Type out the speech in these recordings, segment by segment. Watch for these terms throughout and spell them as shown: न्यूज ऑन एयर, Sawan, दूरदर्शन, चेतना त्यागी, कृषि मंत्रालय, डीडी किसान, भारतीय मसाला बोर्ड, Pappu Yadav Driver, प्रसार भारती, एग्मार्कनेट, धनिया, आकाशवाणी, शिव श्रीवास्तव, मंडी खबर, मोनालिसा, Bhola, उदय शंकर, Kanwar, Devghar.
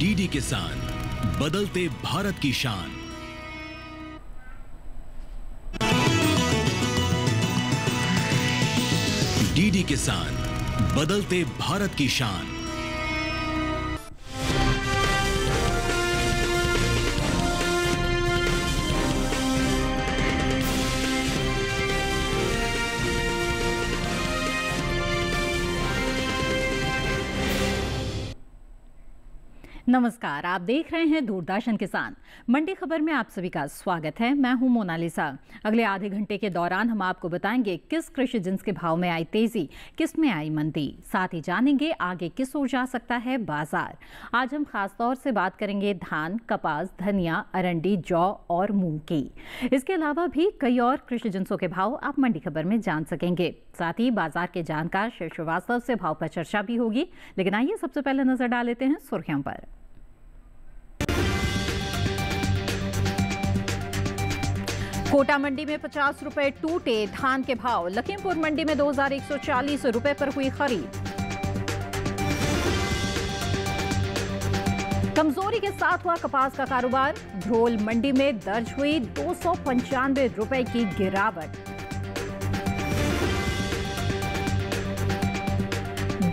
डीडी किसान, बदलते भारत की शान। डीडी किसान, बदलते भारत की शान। नमस्कार, आप देख रहे हैं दूरदर्शन किसान। मंडी खबर में आप सभी का स्वागत है। मैं हूं मोनालिसा। अगले आधे घंटे के दौरान हम आपको बताएंगे किस कृषि जिन्स के भाव में आई तेजी, किस में आई मंदी। साथ ही जानेंगे आगे किस ओर जा सकता है बाजार। आज हम खास तौर से बात करेंगे धान, कपास, धनिया, अरंडी, जौ और मूंग की। इसके अलावा भी कई और कृषि जिन्सों के भाव आप मंडी खबर में जान सकेंगे। साथ ही बाजार के जानकार शिव श्रीवास्तव से भाव पर चर्चा भी होगी। लेकिन आइए सबसे पहले नजर डाल लेते हैं सुर्खियों पर। कोटा मंडी में 50 रुपए टूटे धान के भाव। लखीमपुर मंडी में 2140 रुपए पर हुई खरीद। कमजोरी के साथ हुआ कपास का कारोबार। ढोल मंडी में दर्ज हुई 295 रुपए की गिरावट।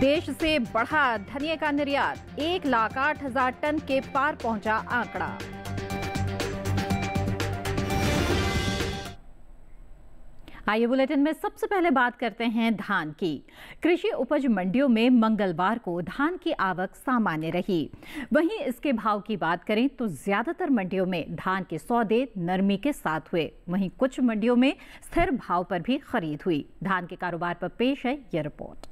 देश से बढ़ा धनिया का निर्यात, 1,08,000 टन के पार पहुंचा आंकड़ा। आइए बुलेटिन में सबसे पहले बात करते हैं धान की। कृषि उपज मंडियों में मंगलवार को धान की आवक सामान्य रही। वहीं इसके भाव की बात करें तो ज्यादातर मंडियों में धान के सौदे नरमी के साथ हुए। वहीं कुछ मंडियों में स्थिर भाव पर भी खरीद हुई। धान के कारोबार पर पेश है यह रिपोर्ट।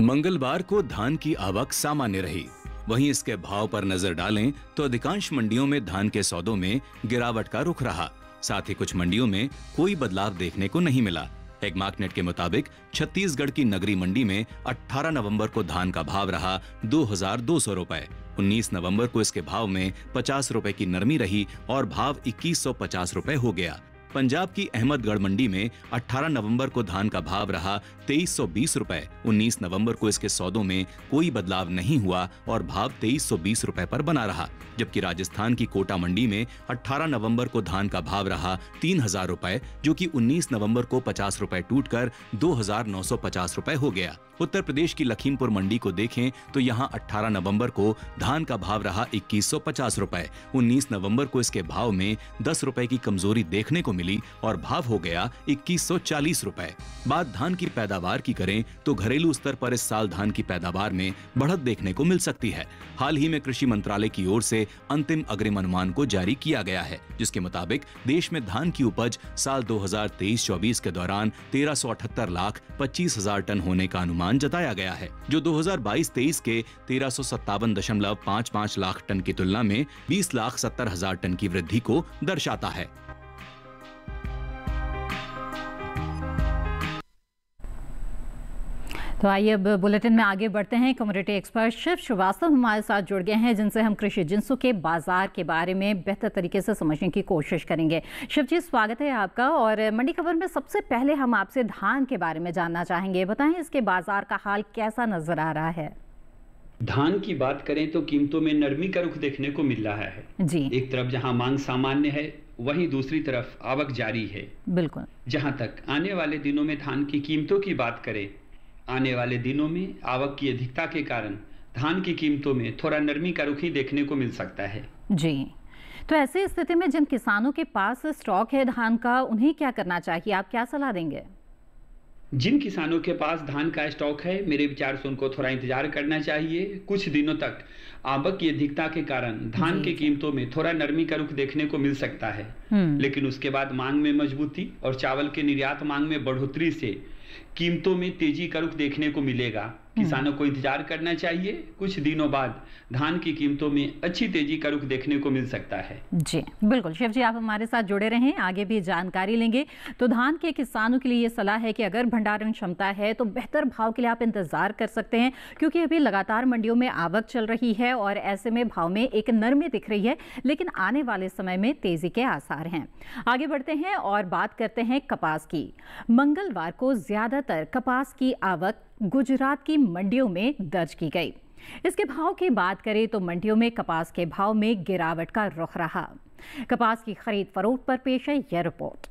मंगलवार को धान की आवक सामान्य रही। वहीं इसके भाव पर नजर डालें तो अधिकांश मंडियों में धान के सौदों में गिरावट का रुख रहा। साथ ही कुछ मंडियों में कोई बदलाव देखने को नहीं मिला। एग्मार्कनेट के मुताबिक छत्तीसगढ़ की नगरी मंडी में 18 नवंबर को धान का भाव रहा 2200 रुपए। 19 नवंबर को इसके भाव में 50 रुपए की नरमी रही और भाव 2150 रुपए हो गया। पंजाब की अहमदगढ़ मंडी में 18 नवंबर को धान का भाव रहा 2320 रुपए। 19 नवंबर को इसके सौदों में कोई बदलाव नहीं हुआ और भाव 2320 रुपए पर बना रहा। जबकि राजस्थान की कोटा मंडी में 18 नवंबर को धान का भाव रहा 3000 रुपए, जो कि 19 नवंबर को 50 रुपए टूटकर 2950 रुपए हो गया। उत्तर प्रदेश की लखीमपुर मंडी को देखें तो यहाँ 18 नवंबर को धान का भाव रहा 2150 रुपए। 19 नवंबर को इसके भाव में 10 रुपए की कमजोरी देखने को मिली और भाव हो गया 2140 रुपए। बात धान की पैदावार की करें तो घरेलू स्तर पर इस साल धान की पैदावार में बढ़त देखने को मिल सकती है। हाल ही में कृषि मंत्रालय की ओर से अंतिम अग्रिम अनुमान को जारी किया गया है, जिसके मुताबिक देश में धान की उपज साल 2023-24 के दौरान 1378,25,000 टन होने का अनुमान जताया गया है, जो 2022-23 के 1357.55 लाख टन की तुलना में 20,70,000 टन की वृद्धि को दर्शाता है। तो आइए अब बुलेटिन में आगे बढ़ते हैं। कम्युनिटी एक्सपर्ट शिव श्रीवास्तव हमारे साथ जुड़ गए हैं, जिनसे हम कृषि जिन्सों के बाजार के बारे में बेहतर तरीके से समझने की कोशिश करेंगे। शिव जी, स्वागत है आपका। और मंडी खबर में सबसे पहले हम आपसे धान के बारे में जानना चाहेंगे। बताएं इसके बाजार का हाल कैसा नजर आ रहा है। धान की बात करें तो कीमतों में नरमी का रुख देखने को मिल रहा है जी। एक तरफ जहाँ मांग सामान्य है, वहीं दूसरी तरफ आवक जारी है। बिल्कुल। जहाँ तक आने वाले दिनों में धान की कीमतों की बात करें, आने वाले दिनों में आवक की अधिकता के कारण धान की कीमतों में थोड़ा नरमी का रुख ही देखने को मिल सकता है जी। तो ऐसी स्थिति में जिन किसानों के पास स्टॉक है धान का, उन्हें क्या करना चाहिए? आप क्या सलाह देंगे? जिन किसानों के पास धान का स्टॉक है, मेरे विचार से उनको थोड़ा इंतजार करना चाहिए। कुछ दिनों तक आवक की अधिकता के कारण धान के कीमतों में थोड़ा नरमी का रुख देखने को मिल सकता है, लेकिन उसके बाद मांग में मजबूती और चावल के निर्यात मांग में बढ़ोतरी से कीमतों में तेजी का रुख देखने को मिलेगा। किसानों को इंतजार करना चाहिए। कुछ दिनों बाद धान की कीमतों में अच्छी तेजी का रुख देखने को मिल सकता है जी। बिल्कुल शिव जी, आप हमारे साथ जुड़े रहें, आगे भी जानकारी लेंगे। तो धान के किसानों के लिए ये सलाह है कि अगर भंडारण क्षमता है तो बेहतर भाव के लिए आप इंतजार कर सकते हैं, क्योंकि अभी लगातार मंडियों में आवक चल रही है और ऐसे में भाव में एक नरमी दिख रही है, लेकिन आने वाले समय में तेजी के आसार हैं। आगे बढ़ते हैं और बात करते हैं कपास की। मंगलवार को ज्यादातर कपास की आवक गुजरात की मंडियों में दर्ज की गई। इसके भाव की बात करें तो मंडियों में कपास के भाव में गिरावट का रुख रहा। कपास की खरीद फरोख्त पर पेश है यह रिपोर्ट।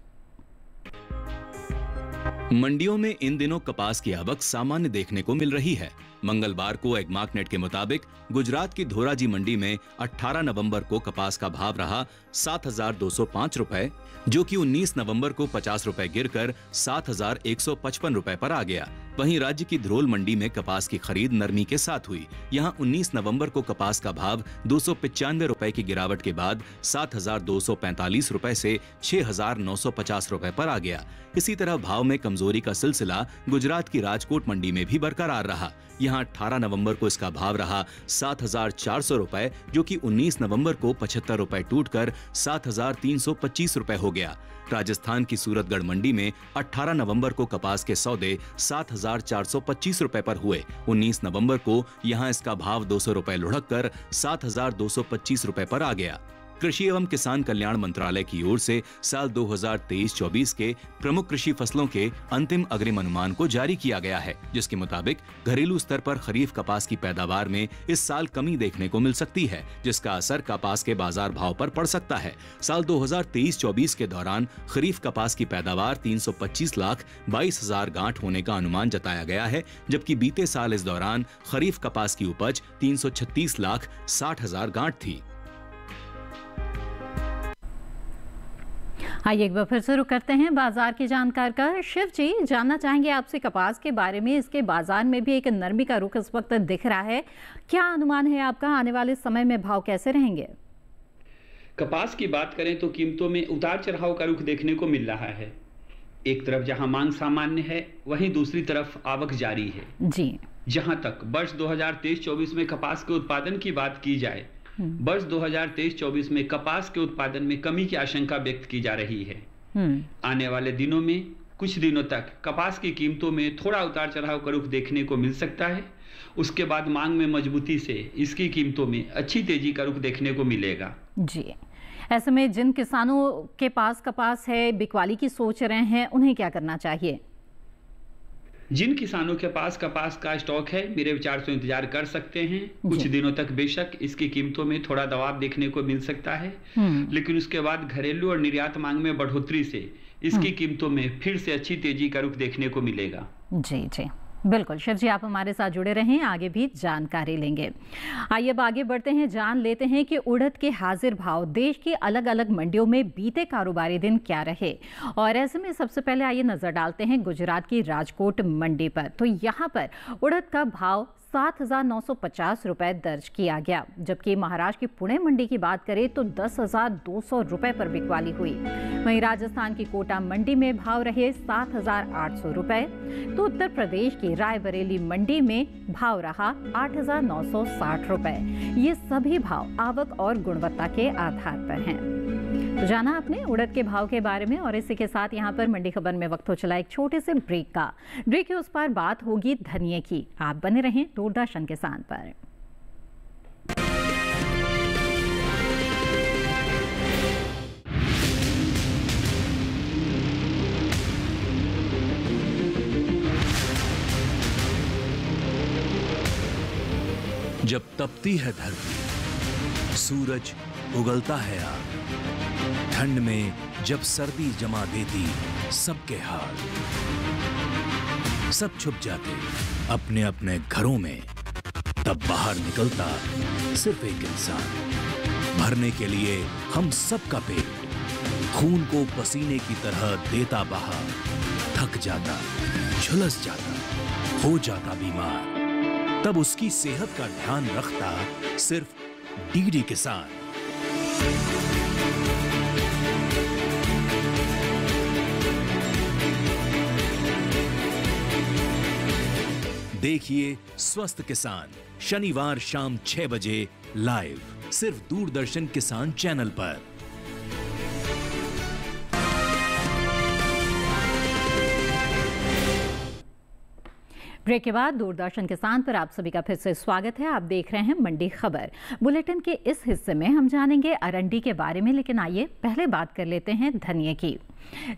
मंडियों में इन दिनों कपास की आवक सामान्य देखने को मिल रही है। मंगलवार को एग्मार्कनेट के मुताबिक गुजरात की धोराजी मंडी में 18 नवंबर को कपास का भाव रहा 7,205 रुपए, जो कि 19 नवंबर को 50 रुपए गिरकर 7,155 रुपए पर आ गया। वहीं राज्य की ध्रोल मंडी में कपास की खरीद नरमी के साथ हुई। यहां 19 नवंबर को कपास का भाव 295 रुपए की गिरावट के बाद 7,245 रुपए से 6,950 रुपए पर आ गया। इसी तरह भाव में कमजोरी का सिलसिला गुजरात की राजकोट मंडी में भी बरकरार रहा। यहां 18 नवंबर को इसका भाव रहा 7,400 रुपए, जो कि 19 नवंबर को 75 रुपए टूटकर 7,325 रुपए हो गया। राजस्थान की सूरतगढ़ मंडी में 18 नवंबर को कपास के सौदे 7,425 रुपए पर हुए। 19 नवंबर को यहां इसका भाव 200 रुपए लुढ़ककर 7,225 रुपए पर आ गया। कृषि एवं किसान कल्याण मंत्रालय की ओर से साल 2023-24 के प्रमुख कृषि फसलों के अंतिम अग्रिम अनुमान को जारी किया गया है, जिसके मुताबिक घरेलू स्तर पर खरीफ कपास की पैदावार में इस साल कमी देखने को मिल सकती है, जिसका असर कपास के बाजार भाव पर पड़ सकता है। साल 2023-24 के दौरान खरीफ कपास की पैदावार 325,22,000 गांठ होने का अनुमान जताया गया है, जबकि बीते साल इस दौरान खरीफ कपास की उपज 336,60,000 गांठ थी। आइए एक बार फिर शुरू करते हैं बाजार की जानकारी का। शिव जी, जानना चाहेंगे आपसे कपास के बारे में। इसके बाजार में भी एक नरमी का रुख इस वक्त दिख रहा है। क्या अनुमान है आपका, आने वाले समय में भाव कैसे रहेंगे? कपास की बात करें तो कीमतों में उतार चढ़ाव का रुख देखने को मिल रहा है। एक तरफ जहां मांग सामान्य है, वहीं दूसरी तरफ आवक जारी है जी। जहां तक वर्ष 2023-24 में कपास के उत्पादन की बात की जाए, वर्ष 2023-24 में कपास के उत्पादन में कमी की आशंका व्यक्त की जा रही है। आने वाले दिनों में कुछ दिनों तक कपास की कीमतों में थोड़ा उतार चढ़ाव का रुख देखने को मिल सकता है। उसके बाद मांग में मजबूती से इसकी कीमतों में अच्छी तेजी का रुख देखने को मिलेगा जी। ऐसे में जिन किसानों के पास कपास है, बिकवाली की सोच रहे हैं, उन्हें क्या करना चाहिए? जिन किसानों के पास कपास का स्टॉक है, मेरे विचार से इंतजार कर सकते हैं। कुछ दिनों तक बेशक इसकी कीमतों में थोड़ा दबाव देखने को मिल सकता है, लेकिन उसके बाद घरेलू और निर्यात मांग में बढ़ोतरी से इसकी कीमतों में फिर से अच्छी तेजी का रुख देखने को मिलेगा जी। जी बिल्कुल शिव जी, आप हमारे साथ जुड़े रहें, आगे भी जानकारी लेंगे। आइए अब आगे बढ़ते हैं, जान लेते हैं कि उड़द के हाजिर भाव देश की अलग अलग मंडियों में बीते कारोबारी दिन क्या रहे। और ऐसे में सबसे पहले आइए नज़र डालते हैं गुजरात की राजकोट मंडी पर। तो यहाँ पर उड़द का भाव 7,950 रुपये दर्ज किया गया, जबकि महाराष्ट्र की पुणे मंडी की बात करें तो 10,200 रुपये पर बिकवाली हुई। वहीं राजस्थान की कोटा मंडी में भाव रहे 7,800 रुपये, तो उत्तर प्रदेश की रायबरेली मंडी में भाव रहा 8,960 रुपये। ये सभी भाव आवक और गुणवत्ता के आधार पर हैं। तो जाना आपने उड़द के भाव के बारे में, और इसी के साथ यहाँ पर मंडी खबर में वक्त हो चला एक छोटे से ब्रेक का। ब्रेक के उस पार बात होगी धनिया की। आप बने रहें दूरदर्शन के साथ पर। जब तपती है धरती, सूरज उगलता है आग, ठंड में जब सर्दी जमा देती सबके हाल, सब छुप जाते अपने अपने घरों में, तब बाहर निकलता सिर्फ एक इंसान, भरने के लिए हम सबका पेट, खून को पसीने की तरह देता बहा, थक जाता, झुलस जाता, हो जाता बीमार, तब उसकी सेहत का ध्यान रखता सिर्फ डीडी किसान। देखिए स्वस्थ किसान शनिवार शाम 6 बजे लाइव, सिर्फ दूरदर्शन किसान चैनल पर। ब्रेक के बाद दूरदर्शन किसान पर आप सभी का फिर से स्वागत है। आप देख रहे हैं मंडी खबर। बुलेटिन के इस हिस्से में हम जानेंगे अरंडी के बारे में, लेकिन आइए पहले बात कर लेते हैं धनिये की।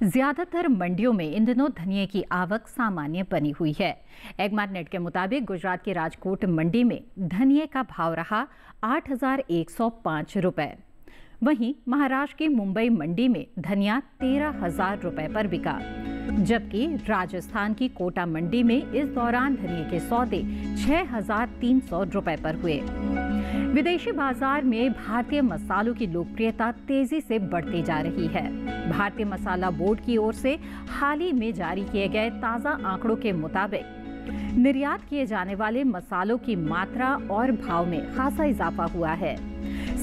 ज्यादातर मंडियों में इन दिनों धनिये की आवक सामान्य बनी हुई है। एग्मार्कनेट के मुताबिक गुजरात के राजकोट मंडी में धनिये का भाव रहा 8,105 रुपये। वहीं महाराष्ट्र की मुंबई मंडी में धनिया 13,000 रुपये पर बिका, जबकि राजस्थान की कोटा मंडी में इस दौरान धनिये के सौदे 6,300 रुपये पर हुए। विदेशी बाजार में भारतीय मसालों की लोकप्रियता तेजी से बढ़ती जा रही है। भारतीय मसाला बोर्ड की ओर से हाल ही में जारी किए गए ताज़ा आंकड़ों के मुताबिक निर्यात किए जाने वाले मसालों की मात्रा और भाव में खासा इजाफा हुआ है।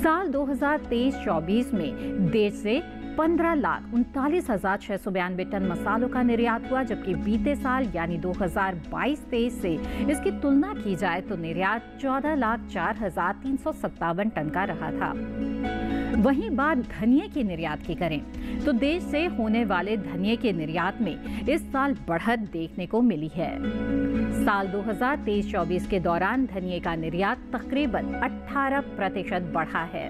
साल 2023-24 में देश से 15,39,692 टन मसालों का निर्यात हुआ, जबकि बीते साल यानी 2022-23 से इसकी तुलना की जाए तो निर्यात 14,04,357 टन का रहा था। वहीं बात धनिये के निर्यात की करें तो देश से होने वाले धनिये के निर्यात में इस साल बढ़त देखने को मिली है। साल 2023-24 के दौरान धनिये का निर्यात तकरीबन 18% बढ़ा है।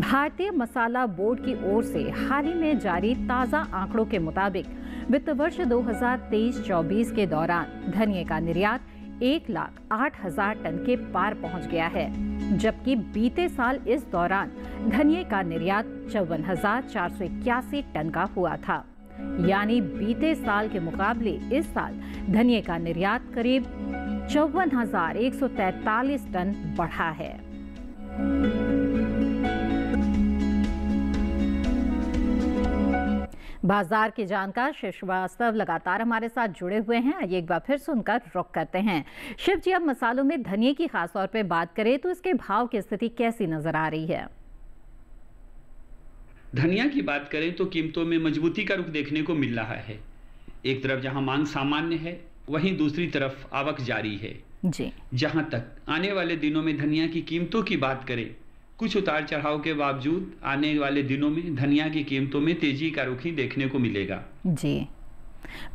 भारतीय मसाला बोर्ड की ओर से हाल ही में जारी ताज़ा आंकड़ों के मुताबिक वित्त वर्ष 2023-24 के दौरान धनिये का निर्यात 1,08,000 टन के पार पहुंच गया है, जबकि बीते साल इस दौरान धनिये का निर्यात 54,481 टन का हुआ था। यानी बीते साल के मुकाबले इस साल धनिये का निर्यात करीब 54,143 टन बढ़ा है। बाजार के जानकार शिव श्रीवास्तव लगातार हमारे साथ जुड़े हुए हैं। आइए एक बार फिर से उनका रुख करते हैं। शिव जी, अब मसालों में धनिये की खास तौर पे बात करें तो इसके भाव की स्थिति कैसी नजर आ रही है? धनिया की बात करें तो कीमतों में मजबूती का रुख देखने को मिल रहा है। एक तरफ जहां मांग सामान्य है, वहीं दूसरी तरफ आवक जारी है जी। जहां तक आने वाले दिनों में धनिया की कीमतों की बात करें, कुछ उतार चढ़ाव के बावजूद आने वाले दिनों में धनिया की कीमतों में तेजी का रुख ही देखने को मिलेगा जी।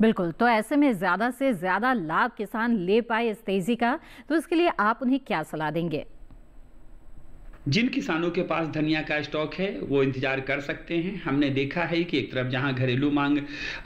बिल्कुल, तो ऐसे में ज़्यादा से ज़्यादा लाभ किसान ले पाए इस तेजी का, तो इसके लिए आप उन्हें क्या सलाह देंगे? जिन किसानों के पास धनिया का स्टॉक है वो इंतजार कर सकते हैं। हमने देखा है कि एक तरफ जहां घरेलू मांग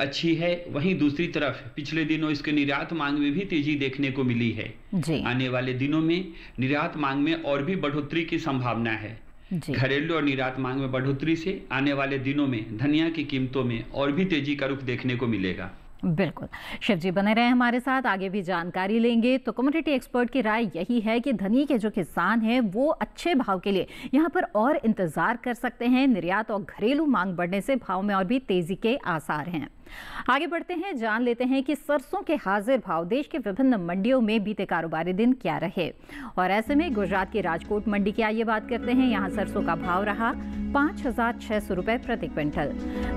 अच्छी है, वहीं दूसरी तरफ पिछले दिनों इसके निर्यात मांग में भी तेजी देखने को मिली है जी। आने वाले दिनों में निर्यात मांग में और भी बढ़ोतरी की संभावना है। घरेलू और निर्यात मांग में बढ़ोतरी से आने वाले दिनों में धनिया की कीमतों में और भी तेजी का रुख देखने को मिलेगा। बिल्कुल शिव जी, बने रहे हमारे साथ, आगे भी जानकारी लेंगे। तो कम्युनिटी एक्सपर्ट की राय यही है कि धनिये के जो किसान हैं वो अच्छे भाव के लिए यहाँ पर और इंतजार कर सकते हैं। निर्यात और घरेलू मांग बढ़ने से भाव में और भी तेजी के आसार हैं। आगे बढ़ते हैं, जान लेते हैं कि सरसों के हाजिर भाव देश के विभिन्न मंडियों में बीते कारोबारी दिन क्या रहे, और ऐसे में गुजरात की राजकोट मंडी की आइए बात करते हैं। यहाँ सरसों का भाव रहा 5,600 रुपए प्रति क्विंटल।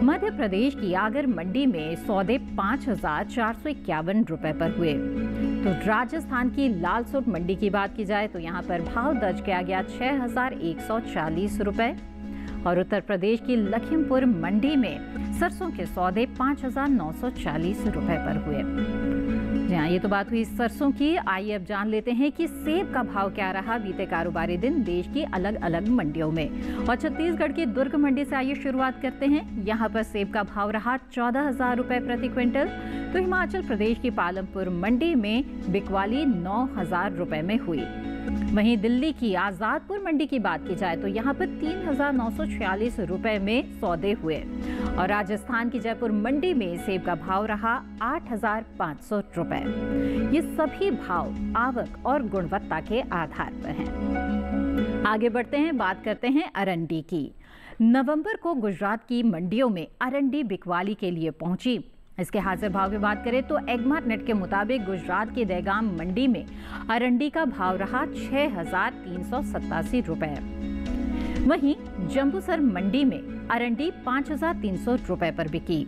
मध्य प्रदेश की आगर मंडी में सौदे 5,451 रुपए पर हुए। तो राजस्थान की लालसोट मंडी की बात की जाए तो यहाँ पर भाव दर्ज किया गया 6,140 रुपए, और उत्तर प्रदेश की लखीमपुर मंडी में सरसों के सौदे 5,940 रुपए पर हुए। जहाँ ये तो बात हुई सरसों की, आइए अब जान लेते हैं कि सेब का भाव क्या रहा बीते कारोबारी दिन देश की अलग अलग मंडियों में। और छत्तीसगढ़ की दुर्ग मंडी से आइए शुरुआत करते हैं। यहाँ पर सेब का भाव रहा 14,000 रुपये प्रति क्विंटल। तो हिमाचल प्रदेश की पालमपुर मंडी में बिकवाली 9,000 रुपये में हुई। वहीं दिल्ली की आज़ादपुर मंडी की बात की जाए तो यहाँ पर 3,946 रुपये में सौदे हुए, और राजस्थान की जयपुर मंडी में सेब का भाव रहा 8,500 रुपये। ये सभी भाव आवक और गुणवत्ता के आधार पर हैं। आगे बढ़ते हैं, बात करते हैं अरंडी की। नवंबर को गुजरात की मंडियों में अरंडी बिकवाली के लिए पहुंची। इसके हाजिर भाव की बात करें तो एग्मार्कनेट के मुताबिक गुजरात के दहगाम मंडी में अरंडी का भाव रहा 6,387 रुपए। वहीं जंबूसर मंडी में अरंडी 5,300 रुपए पर बिकी।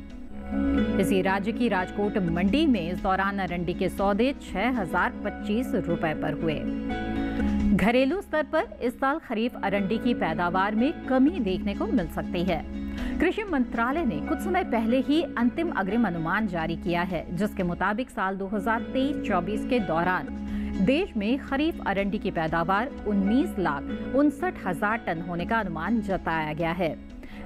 इसी राज्य की राजकोट मंडी में इस दौरान अरंडी के सौदे 6,025 रुपए पर हुए। घरेलू स्तर पर इस साल खरीफ अरंडी की पैदावार में कमी देखने को मिल सकती है। कृषि मंत्रालय ने कुछ समय पहले ही अंतिम अग्रिम अनुमान जारी किया है, जिसके मुताबिक साल 2023-24 के दौरान देश में खरीफ अरंडी की पैदावार 19,59,000 टन होने का अनुमान जताया गया है,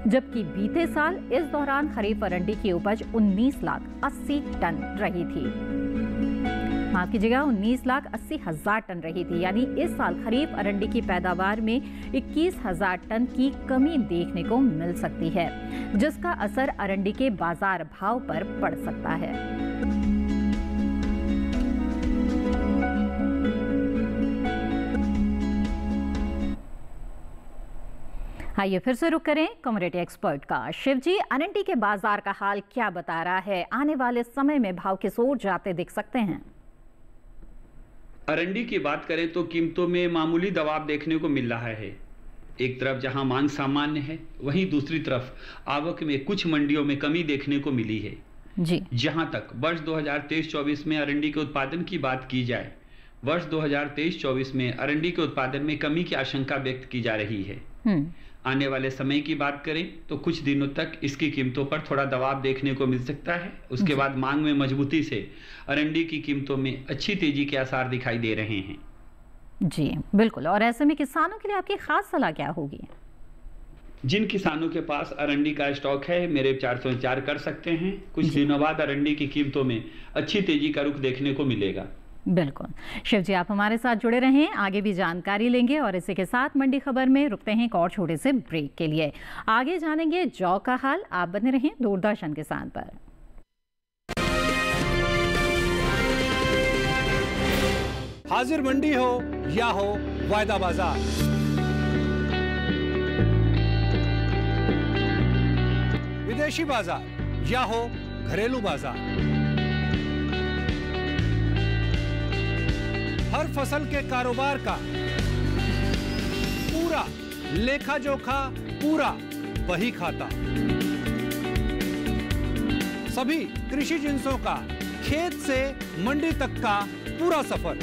जबकि बीते साल इस दौरान खरीफ अरंडी की उपज 19,80,000 टन रही थी। माफ कीजिएगा, 19,80,000 टन रही थी, यानी इस साल खरीफ अरंडी की पैदावार में 21,000 टन की कमी देखने को मिल सकती है, जिसका असर अरंडी के बाजार भाव पर पड़ सकता है। आइए फिर से रुक करें कमोडिटी एक्सपर्ट का। शिवजी, अरंडी के बाजार का हाल क्या बता रहा है? आने वाले समय में भाव किस ओर जाते दिख सकते हैं? अरंडी की बात करें तो कीमतों में मामूली दबाव देखने को मिल रहा है। एक तरफ जहां मांग सामान्य है, वहीं दूसरी तरफ आवक में कुछ मंडियों में कमी देखने को मिली है जी। जहां तक वर्ष 2023-24 में अरंडी के उत्पादन की बात की जाए, वर्ष 2023-24 में अरंडी के उत्पादन में कमी की आशंका व्यक्त की जा रही है। आने वाले समय की बात करें तो कुछ दिनों तक इसकी कीमतों पर थोड़ा दबाव देखने को मिल सकता है। उसके बाद मांग में मजबूती से अरंडी की कीमतों में अच्छी तेजी के आसार दिखाई दे रहे हैं। जी बिल्कुल। और ऐसे में किसानों के लिए आपकी खास सलाह क्या होगी? जिन किसानों के पास अरंडी का स्टॉक है, मेरे 404 कर सकते हैं। कुछ दिनों बाद अरंडी की कीमतों में अच्छी तेजी का रुख देखने को मिलेगा। बिल्कुल। शिव जी, आप हमारे साथ जुड़े रहें, आगे भी जानकारी लेंगे। और इसी के साथ मंडी खबर में रुकते हैं एक और छोटे से ब्रेक के लिए। आगे जानेंगे जौ का हाल। आप बने रहें दूरदर्शन किसान पर। हाजिर मंडी हो या हो वायदा बाजार, विदेशी बाजार या हो घरेलू बाजार, हर फसल के कारोबार का पूरा लेखा जोखा, पूरा बही खाता, सभी कृषि जिंसों का खेत से मंडी तक का पूरा सफर।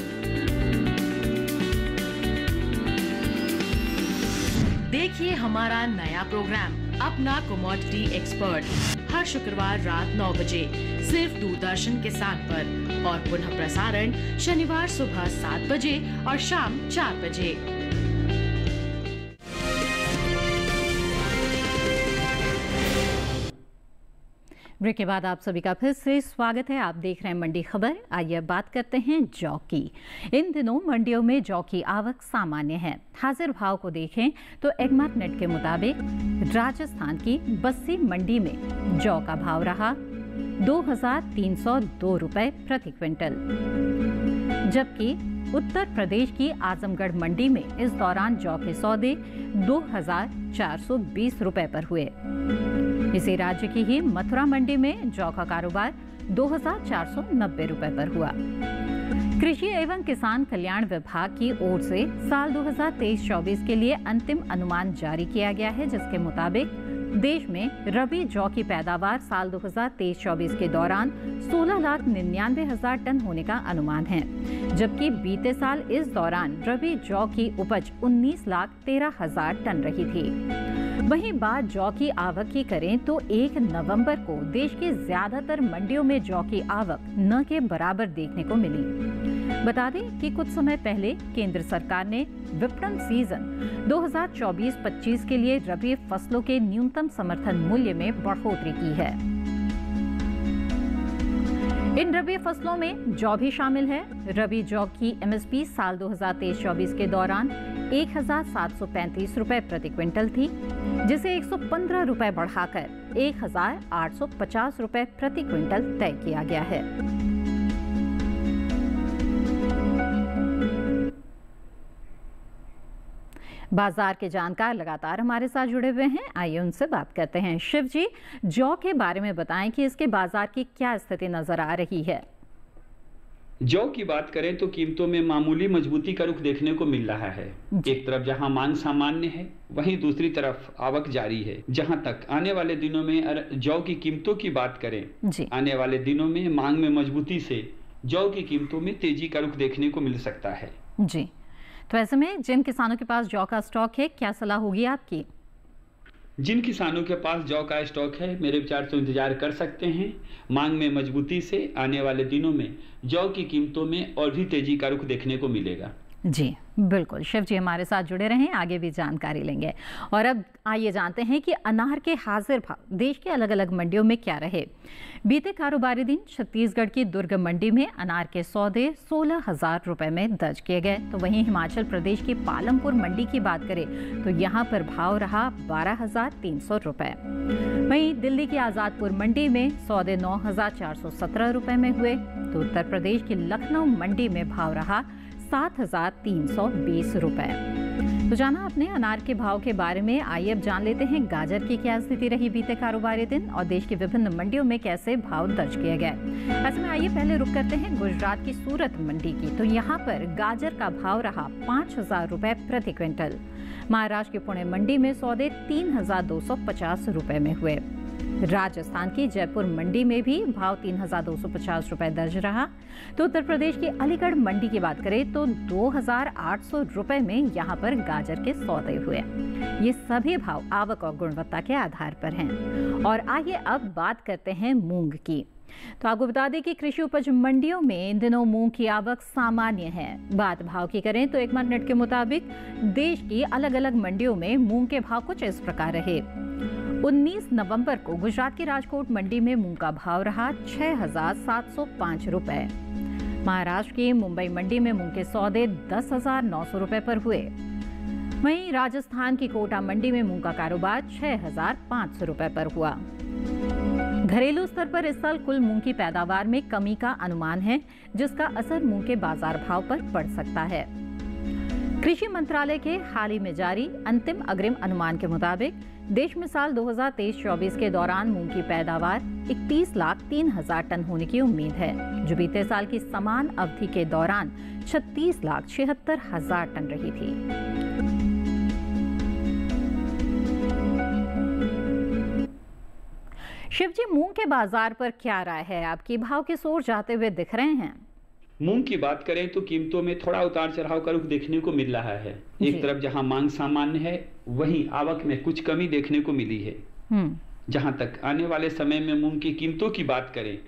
देखिए हमारा नया प्रोग्राम अपना कमोडिटी एक्सपर्ट, हर शुक्रवार रात 9 बजे सिर्फ दूरदर्शन किसान पर, और पुनः प्रसारण शनिवार सुबह 7 बजे और शाम 4 बजे। ब्रेक के बाद आप सभी का फिर से स्वागत है। आप देख रहे हैं मंडी खबर। आइए बात करते हैं जौ की। इन दिनों मंडियों में जौ की आवक सामान्य है। हाजिर भाव को देखें तो एग्मार्कनेट के मुताबिक राजस्थान की बस्सी मंडी में जौ का भाव रहा 2,302 रुपये प्रति क्विंटल, जबकि उत्तर प्रदेश की आजमगढ़ मंडी में इस दौरान जौ के सौदे 2,420 रुपये पर हुए। इसी राज्य की ही मथुरा मंडी में जौ का कारोबार 2,490 रुपये पर हुआ। कृषि एवं किसान कल्याण विभाग की ओर से साल 2023-24 के लिए अंतिम अनुमान जारी किया गया है, जिसके मुताबिक देश में रबी जौ की पैदावार साल 2023-24 के दौरान 16,99,000 टन होने का अनुमान है, जबकि बीते साल इस दौरान रबी जौ की उपज 19,13,000 टन रही थी। वहीं बात जौ की आवक की करें तो 1 नवंबर को देश की ज्यादातर मंडियों में जौ की आवक न के बराबर देखने को मिली। बता दें कि कुछ समय पहले केंद्र सरकार ने विपणन सीजन 2024-25 के लिए रबी फसलों के न्यूनतम समर्थन मूल्य में बढ़ोतरी की है। इन रबी फसलों में जौ भी शामिल है। रबी जौ की एमएसपी साल 2023-24 के दौरान 1,735 रुपये प्रति क्विंटल थी, जिसे 115 रुपये बढ़ाकर 1,850 रुपये प्रति क्विंटल तय किया गया है। बाजार के जानकार लगातार हमारे साथ जुड़े हुए हैं, आइए उनसे बात करते हैं। शिव जी, जौ के बारे में बताएं कि इसके बाजार की क्या स्थिति नजर आ रही है। जौ की बात करें तो कीमतों में मामूली मजबूती का रुख देखने को मिल रहा है। एक तरफ जहां मांग सामान्य है, वहीं दूसरी तरफ आवक जारी है। जहां तक आने वाले दिनों में जौ की कीमतों की बात करें, आने वाले दिनों में मांग में मजबूती से जौ की कीमतों में तेजी का रुख देखने को मिल सकता है जी। तो ऐसे में जिन किसानों के पास जौ का स्टॉक है, क्या सलाह होगी आपकी? जिन किसानों के पास जौ का स्टॉक है, मेरे विचार से इंतजार कर सकते हैं। मांग में मजबूती से आने वाले दिनों में जौ की कीमतों में और भी तेजी का रुख देखने को मिलेगा। जी बिल्कुल, शिव जी हमारे साथ जुड़े रहें, आगे भी जानकारी लेंगे। और अब आइए जानते हैं कि अनार के हाजिर भाव देश के अलग अलग मंडियों में क्या रहे। बीते कारोबारी दिन छत्तीसगढ़ की दुर्ग मंडी में अनार के सौदे 16,000 रुपये में दर्ज किए गए, तो वहीं हिमाचल प्रदेश के पालमपुर मंडी की बात करें तो यहाँ पर भाव रहा 12,300 रुपये। वहीं दिल्ली की आज़ादपुर मंडी में सौदे 9,417 रुपये में हुए, तो उत्तर प्रदेश की लखनऊ मंडी में भाव रहा 7,320 रुपए। तो जाना आपने अनार के भाव के बारे में। आइए अब जान लेते हैं गाजर की क्या स्थिति रही बीते कारोबारी दिन और देश की विभिन्न मंडियों में कैसे भाव दर्ज किए गए। ऐसे में आइए पहले रुक करते हैं गुजरात की सूरत मंडी की, तो यहाँ पर गाजर का भाव रहा 5,000 रुपये प्रति क्विंटल। महाराष्ट्र के पुणे मंडी में सौदे 3,250 रुपये में हुए। राजस्थान की जयपुर मंडी में भी भाव 3,250 रुपये दर्ज रहा। तो उत्तर प्रदेश की अलीगढ़ मंडी की बात करें तो 2,800 रुपये में यहाँ पर गाजर के सौदे हुए। ये सभी भाव आवक और गुणवत्ता के आधार पर हैं। और आइए अब बात करते हैं मूंग की। तो आपको बता दें कि कृषि उपज मंडियों में इन दिनों मूंग की आवक सामान्य है। बात भाव की करें तो एग्मार्कनेट के मुताबिक देश की अलग अलग मंडियों में मूंग के भाव कुछ इस प्रकार रहे। 19 नवंबर को गुजरात की राजकोट मंडी में मूंग का भाव रहा 6,705 रुपये। महाराष्ट्र की मुंबई मंडी में मूंग के सौदे 10,900 रुपये पर हुए। वहीं राजस्थान की कोटा मंडी में मूंग का कारोबार 6,500 रुपये पर हुआ। घरेलू स्तर पर इस साल कुल मूंग की पैदावार में कमी का अनुमान है, जिसका असर मूंग के बाजार भाव पर पड़ सकता है। कृषि मंत्रालय के हाल ही में जारी अंतिम अग्रिम अनुमान के मुताबिक देश में साल 2023-24 के दौरान मूंग की पैदावार 31,03,000 टन होने की उम्मीद है, जो बीते साल की समान अवधि के दौरान 36,76,000 टन रही थी। शिवजी, मूंग के बाजार पर क्या राय है आपकी? भाव के शोर जाते हुए दिख रहे हैं। मूंग की बात करें तो कीमतों में थोड़ा उतार चढ़ाव का रुख देखने को मिल रहा है। एक तरफ जहां मांग सामान्य है, वहीं आवक में कुछ कमी देखने को मिली है। जहां तक आने वाले समय में मूंग की कीमतों की बात करें,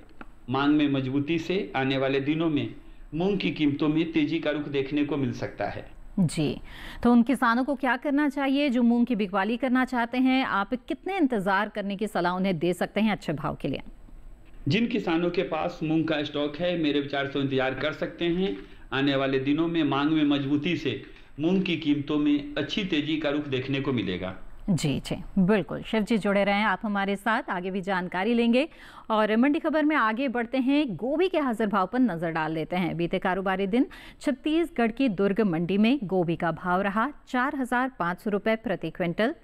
मांग में मजबूती से आने वाले दिनों में मूंग की कीमतों में तेजी का रुख देखने को मिल सकता है। जी, तो उन किसानों को क्या करना चाहिए जो मूंग की बिकवाली करना चाहते हैं? आप कितने इंतजार करने की सलाह उन्हें दे सकते हैं अच्छे भाव के लिए? जिन किसानों के पास मूंग का स्टॉक है, मेरे विचार से इंतजार कर सकते हैं। आने वाले दिनों में मांग में मजबूती से मूंग की कीमतों में अच्छी तेजी का रुख देखने को मिलेगा। जी जी बिल्कुल, शिव जी जुड़े रहें आप हमारे साथ, आगे भी जानकारी लेंगे। और मंडी खबर में आगे बढ़ते हैं, गोभी के हाजिर भाव पर नज़र डाल लेते हैं। बीते कारोबारी दिन छत्तीसगढ़ की दुर्ग मंडी में गोभी का भाव रहा 4,500 रुपये प्रति क्विंटल।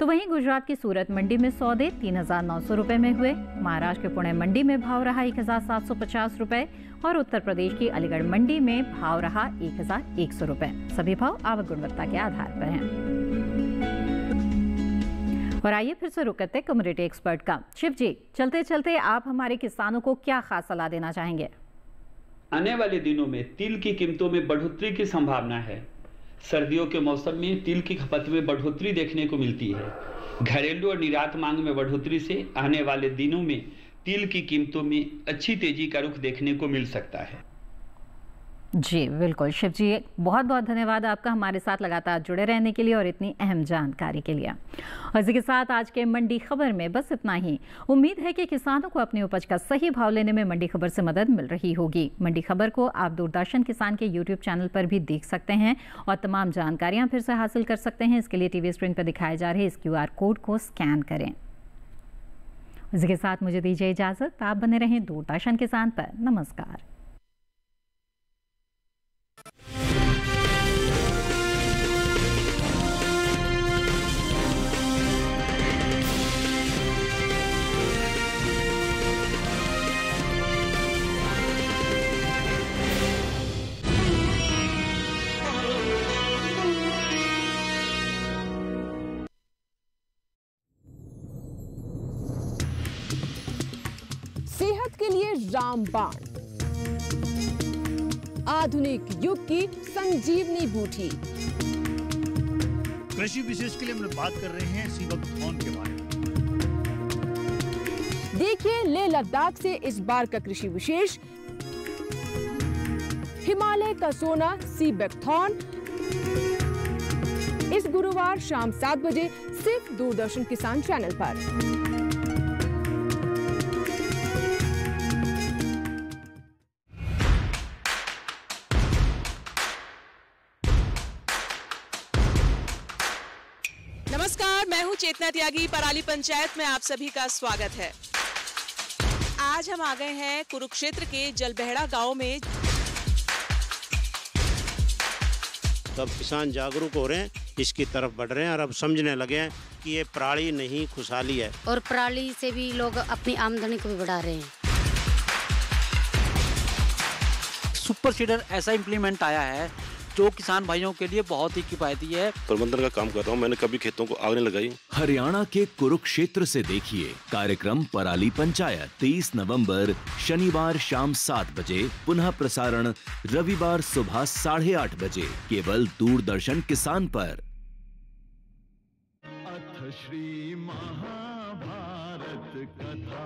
तो वहीं गुजरात की सूरत मंडी में सौदे 3,900 रुपये में हुए। महाराष्ट्र के पुणे मंडी में भाव रहा 1,750 रुपये और उत्तर प्रदेश की अलीगढ़ मंडी में भाव रहा 1,100 रुपये। सभी भाव आवक गुणवत्ता के आधार पर हैं। और आइए फिर से रुक करते हैं कम्युनिटी एक्सपर्ट का। शिव जी, चलते चलते आप हमारे किसानों को क्या खास सलाह देना चाहेंगे? आने वाले दिनों में तिल की कीमतों में बढ़ोतरी की संभावना है। सर्दियों के मौसम में तिल की खपत में बढ़ोतरी देखने को मिलती है। घरेलू और निर्यात मांग में बढ़ोतरी से आने वाले दिनों में तिल की कीमतों में अच्छी तेजी का रुख देखने को मिल सकता है। जी बिल्कुल, शिव जी बहुत बहुत धन्यवाद आपका हमारे साथ लगातार जुड़े रहने के लिए और इतनी अहम जानकारी के लिए। और इसी के साथ आज के मंडी खबर में बस इतना ही। उम्मीद है कि किसानों को अपनी उपज का सही भाव लेने में मंडी खबर से मदद मिल रही होगी। मंडी खबर को आप दूरदर्शन किसान के YouTube चैनल पर भी देख सकते हैं और तमाम जानकारियाँ फिर से हासिल कर सकते हैं। इसके लिए TV स्क्रीन पर दिखाए जा रहे इस QR कोड को स्कैन करें। इसी के साथ मुझे दीजिए इजाज़त, आप बने रहें दूरदर्शन किसान पर। नमस्कार। सेहत के लिए रामबाण, आधुनिक युग की संजीवनी बूटी, कृषि विशेष के लिए हम बात कर रहे हैं सी वक्त फोन के बारे में। देखिए लेह लद्दाख से इस बार का कृषि विशेष, हिमालय का सोना सी बैकथॉन, इस गुरुवार शाम 7 बजे सिर्फ दूरदर्शन किसान चैनल पर। नमस्कार, मैं हूं चेतना त्यागी। पराली पंचायत में आप सभी का स्वागत है। आज हम आ गए हैं कुरुक्षेत्र के जलबहड़ा गांव में। तब किसान जागरूक हो रहे हैं, इसकी तरफ बढ़ रहे हैं और अब समझने लगे हैं कि ये पराली नहीं खुशहाली है, और पराली से भी लोग अपनी आमदनी को भी बढ़ा रहे हैं। सुपर सीडर ऐसा इम्प्लीमेंट आया है जो किसान भाइयों के लिए बहुत ही किफायती है। प्रबंधन का काम कर रहा हूँ, मैंने कभी खेतों को आग नहीं लगाई। हरियाणा के कुरुक्षेत्र से देखिए कार्यक्रम पराली पंचायत 30 नवंबर शनिवार शाम 7 बजे, पुनः प्रसारण रविवार सुबह 8:30 बजे, केवल दूरदर्शन किसान पर। श्री महाभारत कथा,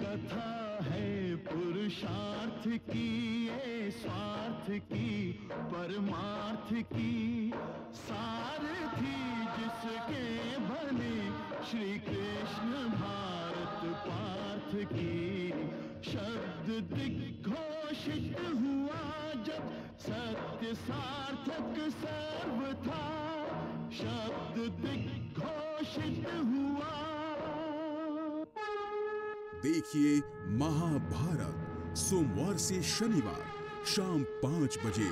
कथा है पुरुषार्थ की, ये स्वार्थ की, परमार्थ की, सारथी जिसके बने श्री कृष्ण भारत पार्थ की। शब्द दिग्घोषित हुआ जब, सत्य सार्थक सर्व था, शब्द दिग्घोषित हुआ। देखिए महाभारत सोमवार से शनिवार शाम 5 बजे,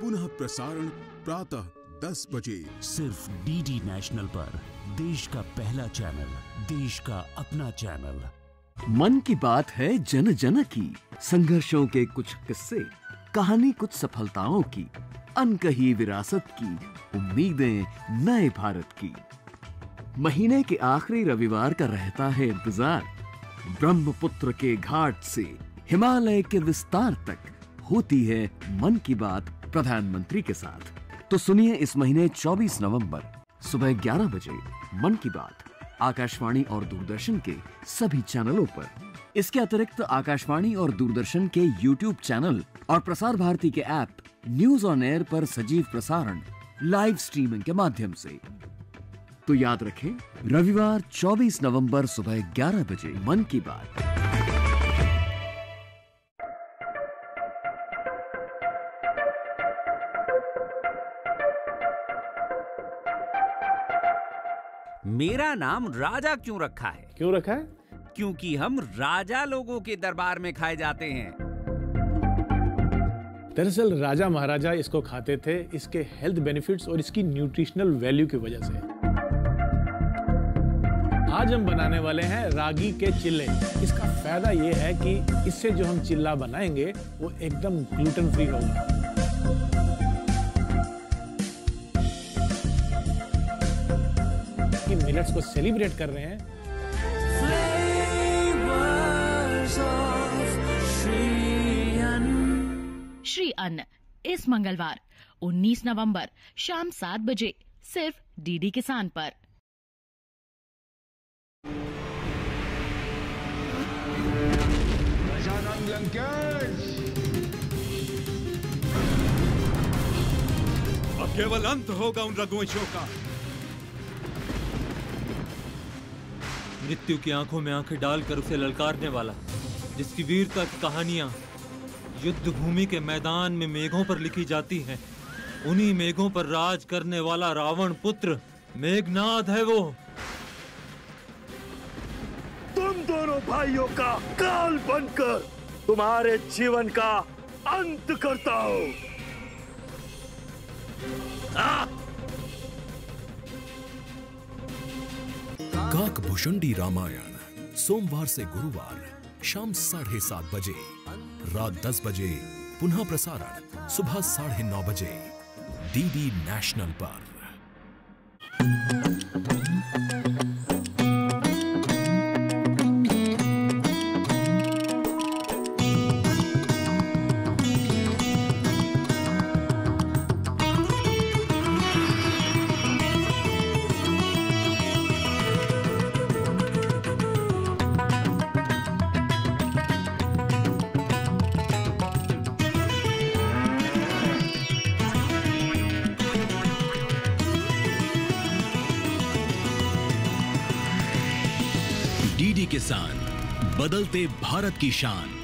पुनः प्रसारण प्रातः 10 बजे, सिर्फ डीडी नेशनल पर। देश का पहला चैनल, देश का अपना चैनल। मन की बात है जन जन की, संघर्षों के कुछ किस्से, कहानी कुछ सफलताओं की, अनकही विरासत की, उम्मीदें नए भारत की। महीने के आखिरी रविवार का रहता है इंतजार। ब्रह्मपुत्र के घाट से हिमालय के विस्तार तक होती है मन की बात प्रधानमंत्री के साथ। तो सुनिए इस महीने 24 नवंबर सुबह 11 बजे मन की बात, आकाशवाणी और दूरदर्शन के सभी चैनलों पर। इसके अतिरिक्त आकाशवाणी और दूरदर्शन के YouTube चैनल और प्रसार भारती के ऐप न्यूज ऑन एयर पर सजीव प्रसारण लाइव स्ट्रीमिंग के माध्यम से। तो याद रखें रविवार 24 नवंबर सुबह 11 बजे मन की बात। मेरा नाम राजा क्यों रखा है? क्यों रखा है? क्योंकि हम राजा लोगों के दरबार में खाए जाते हैं। दरअसल राजा महाराजा इसको खाते थे इसके हेल्थ बेनिफिट्स और इसकी न्यूट्रिशनल वैल्यू की वजह से। आज हम बनाने वाले हैं रागी के चिल्ले। इसका फायदा ये है कि इससे जो हम चिल्ला बनाएंगे वो एकदम ग्लूटेन फ्री होगा। कि मिलेट्स को सेलिब्रेट कर रहे हैं। श्री अन्न इस मंगलवार 19 नवंबर शाम 7 बजे सिर्फ डीडी किसान पर। अब केवल अंत होगा उन रघुवंशियों का। मृत्यु की आंखों में आंखें डालकर उसे ललकारने वाला, जिसकी वीरता की कहानियां युद्ध भूमि के मैदान में मेघों पर लिखी जाती है, उन्हीं मेघों पर राज करने वाला रावण पुत्र मेघनाद है वो। तुम दोनों भाइयों का काल बनकर तुम्हारे जीवन का अंत करता हूँ। काकभूषणी रामायण सोमवार से गुरुवार शाम 7:30 बजे, रात 10 बजे, पुनः प्रसारण सुबह 9:30 बजे डीडी नेशनल पर। डीडी किसान, बदलते भारत की शान।